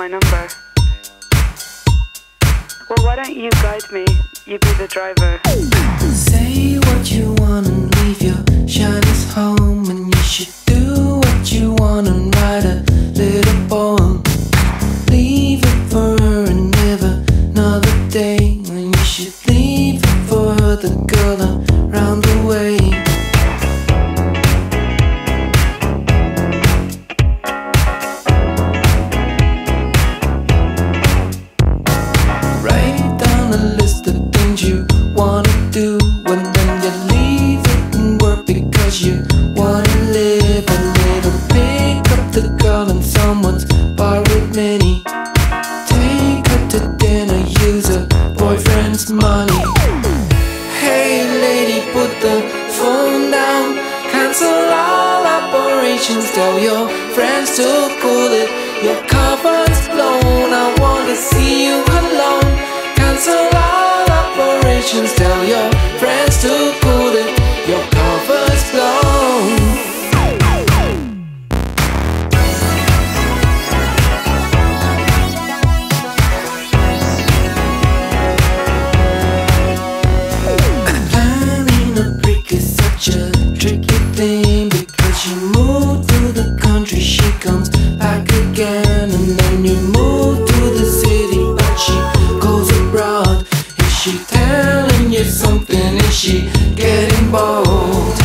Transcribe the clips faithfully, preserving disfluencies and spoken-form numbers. my number. Well, why don't you guide me? You be the driver. Say what you want and leave your shyness home. And you should do what you want and write a little poem. Leave it for her and never another day. And you should leave it for her, the girl around the way. Tell your friends to cool it. Your cover's blown. I wanna see you alone. Cancel all operations. Tell your friends to cool it. Your cover's blown. Planning a break is such a tricky thing. She moved to the country, she comes back again. And then you move to the city, but she goes abroad. Is she telling you something? Is she getting bold?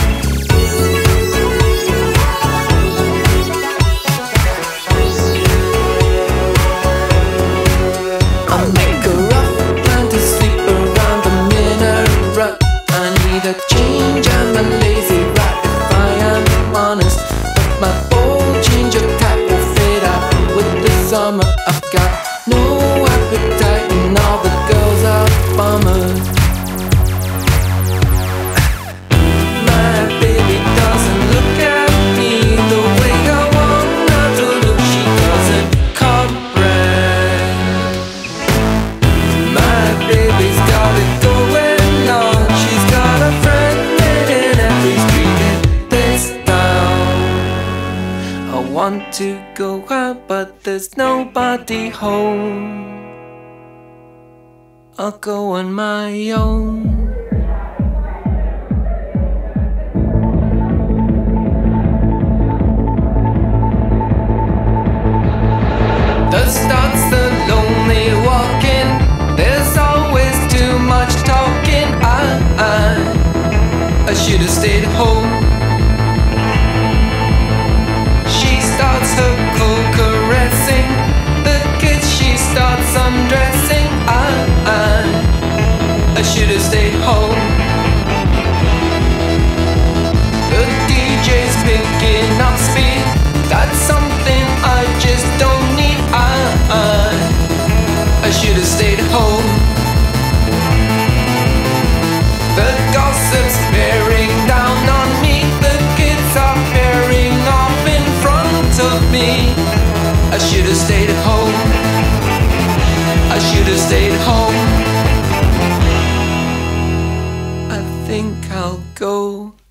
I'll make a rough plan to sleep around the midnight rut. I need a change, I'm a lazy rat. Honest, but my old change of tack will fade out with the summer. I've got no appetite, and all the girls are bummers. My baby doesn't look at me the way I want her to look. She doesn't comprehend. My baby's got it going on. She's got a friend in every street in this. I want to go out, but there's nobody home. I'll go on my own. The starts the lonely walking. There's always too much talking. I, I, I should have stayed home. The cool caressing, the kiss she starts undressing. I, I, I should have stayed home. The D J's picking up speed. That's something I just don't need. I, I, I should have stayed home. The gossip's bearing down on me. The kids are bearing off in front of me. I should have stayed at home. I should have stayed at home. I think I'll go